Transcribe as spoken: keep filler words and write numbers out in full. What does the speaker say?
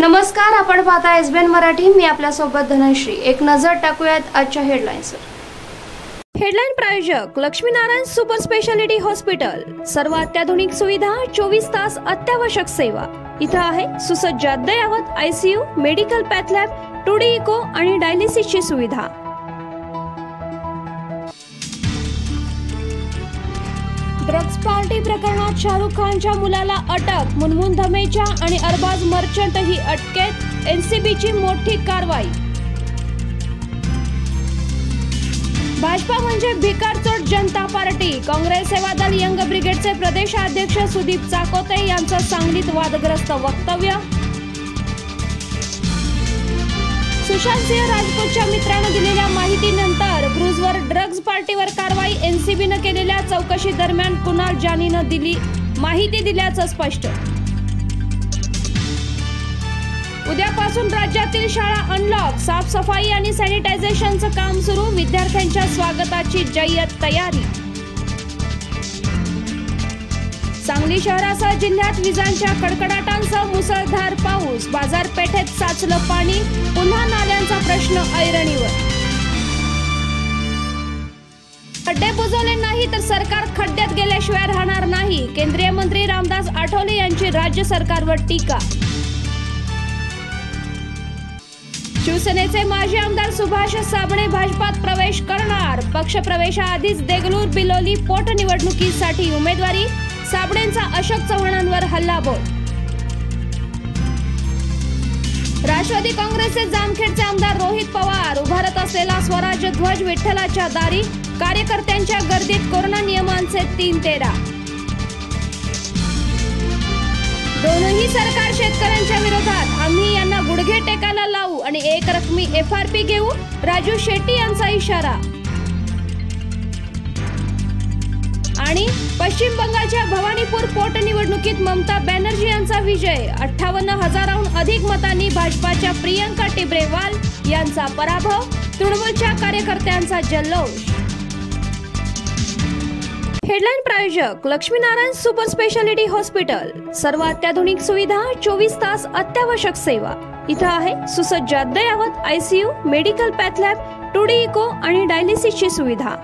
नमस्कार, आपण पाहता एसबीएन मराठी। मी आपल्यासोबत धनश्री। एक नजर टाकूयात आजच्या हेडलाईन्सवर। हेडलाइन प्रायोजक Lakshmi Narayan super speciality hospital, सर्व अत्याधुनिक सुविधा, चोवीस तास अत्यावश्यक सेवा। इथं आहे सुसज्ज अद्ययावत ICU, medical pathlab, two D echo आणि डायलिसिसची सुविधा। ड्रग्ज पार्टी प्रकरणात शाहरुख खानच्या मुलाला अटक, मुनमुन धमेच्या आणि अरबाज मर्चंट ही अटकेत, एनसीबीची मोठी कारवाई। भाजपा म्हणजे भिकारचोट जनता पार्टी, काँग्रेस सेवा दल यंग ब्रिगेडचे प्रदेशाध्यक्ष सुदीप चाकोते यांचं सांगलीत वादग्रस्त वक्तव्य। सुशांत सिंह राजपूतच्या मित्रानं दिलेल्या माहितीनंतर क्रूजवर ड्रग्ज पार्टीवर कारवाई, एनसीबीनं केलेल्या चौकशी दरम्यान कुणाल जाणीनं दिली माहिती दिल्याचं स्पष्ट। उद्यापासून राज्यातील शाळा अनलॉक, साफसफाई आणि सॅनिटायझेशनचं काम सुरू, विद्यार्थ्यांच्या स्वागताची जय्यत तयारी। सांगली शहरासह जिल्ह्यात विजांच्या कडकडाटांसह मुसळधार पाऊस, बाजारपेठेत साचलं पाणी, पुन्हा नाल्यांचा प्रश्न ऐरणीवर। खड्डे बुजवले नाही तर सरकार खड्ड्यात गेल्याशिवाय राहणार नाही, केंद्रीय मंत्री रामदास आठवले यांची राज्य सरकारवर टीका। शिवसेनेचे माजी आमदार सुभाष साबणे भाजपात प्रवेश करणार, पक्ष प्रवेशाआधीच देगलूर बिलोली पोटनिवडणुकीसाठी उमेदवारी, साबणेंचा अशोक चव्हाणांवर हल्लाबोल। राष्ट्रवादी काँग्रेसचे जामखेडचे आमदार रोहित पवार उभारत असलेला स्वराज ध्वज विठ्ठलाच्या दारी, कार्यकर्त्यांच्या गर्दीत कोरोना नियमांचे तीन तेरा। दोनही सरकार शेतकऱ्यांच्या विरोधात, आम्ही यांना गुडघे टेकायला लावू आणि एक रकमी एफ आर पी घेऊ, राजू शेट्टी यांचा इशारा। आणि पश्चिम बंगालच्या भवानीपुर पोटनिवडणुकीत ममता बॅनर्जी यांचा विजय, अठ्ठावन्न हजाराहून अधिक मतांनी भाजपाच्या प्रियंका टिब्रेवाल यांचा पराभव, तृणमूलच्या कार्यकर्त्यांचा जल्लोष। हेडलाइन प्रायोजक Lakshmi Narayan super speciality hospital, सर्व अत्याधुनिक सुविधा, चोवीस तास अत्यावश्यक सेवा। इथं आहे सुसज्ज अद्ययावत ICU, medical pathlab, two D echo आणि डायलिसिसची सुविधा।